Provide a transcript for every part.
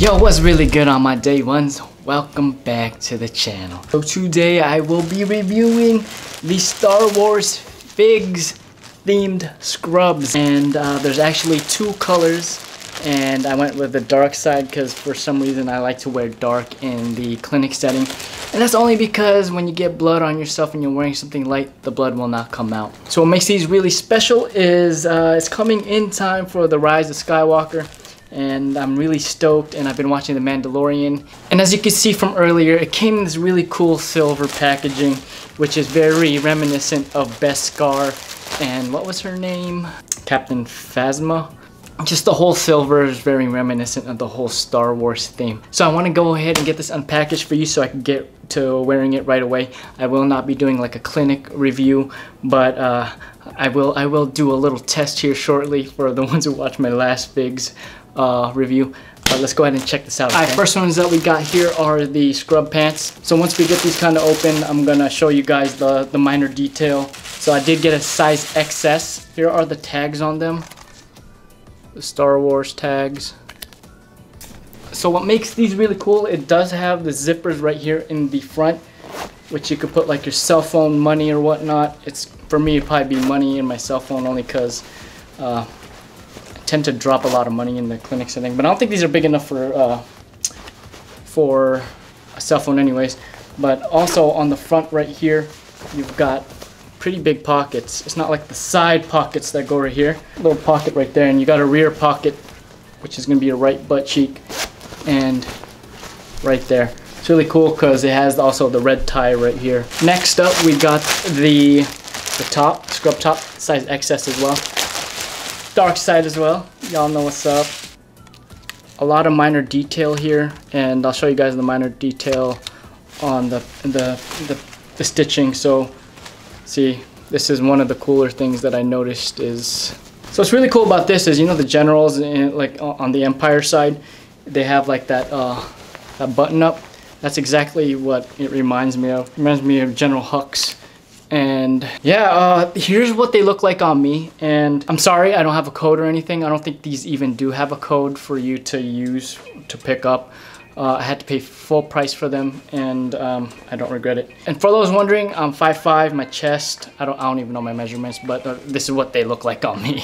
Yo, what's really good on my day ones? Welcome back to the channel. So today I will be reviewing the Star Wars Figs themed scrubs. And there's actually two colors. And I went with the dark side because for some reason I like to wear dark in the clinic setting. And that's only because when you get blood on yourself and you're wearing something light, the blood will not come out. So what makes these really special is it's coming in time for the Rise of Skywalker. And I'm really stoked, and I've been watching The Mandalorian. And as you can see from earlier, it came in this really cool silver packaging, which is very reminiscent of Beskar and what was her name? Captain Phasma. Just the whole silver is very reminiscent of the whole Star Wars theme. So I want to go ahead and get this unpackaged for you so I can get to wearing it right away. I will not be doing like a clinic review, but I will do a little test here shortly for the ones who watched my last Figs review. Let's go ahead and check this out. Alright, first ones that we got here are the scrub pants. So once we get these kind of open, I'm gonna show you guys the minor detail. So I did get a size XS. Here are the tags on them, the Star Wars tags. So what makes these really cool, it does have the zippers right here in the front, which you could put like your cell phone, money, or whatnot. It's, for me, it'd probably be money in my cell phone only because I tend to drop a lot of money in the clinics and things. But I don't think these are big enough for a cell phone anyways. But also on the front right here, you've got pretty big pockets. It's not like the side pockets that go right here. A little pocket right there, and you got a rear pocket, which is gonna be your right butt cheek, and right there. It's really cool because it has also the red tie right here. Next up, we got the top, scrub top, size XS as well. Dark side as well. Y'all know what's up. A lot of minor detail here, and I'll show you guys the minor detail on the stitching. So, see, this is one of the cooler things that I noticed is. So what's really cool about this is, you know, the generals in, like on the Empire side, they have like that button up. That's exactly what it reminds me of. It reminds me of General Hux. And yeah, here's what they look like on me. And I'm sorry, I don't have a code or anything. I don't think these even do have a code for you to use to pick up. I had to pay full price for them, and I don't regret it. And for those wondering, I'm 5'5", my chest, I don't even know my measurements, but this is what they look like on me.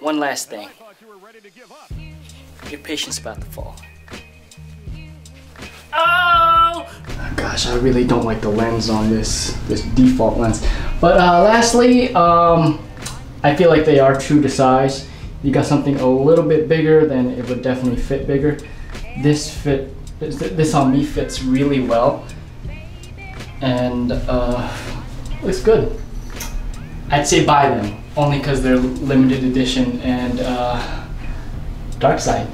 One last thing. Your patient's about to fall. Oh gosh, I really don't like the lens on this default lens. But lastly, I feel like they are true to size. You got something a little bit bigger, then it would definitely fit bigger. This on me fits really well, and looks good. I'd say buy them, only because they're limited edition and dark side.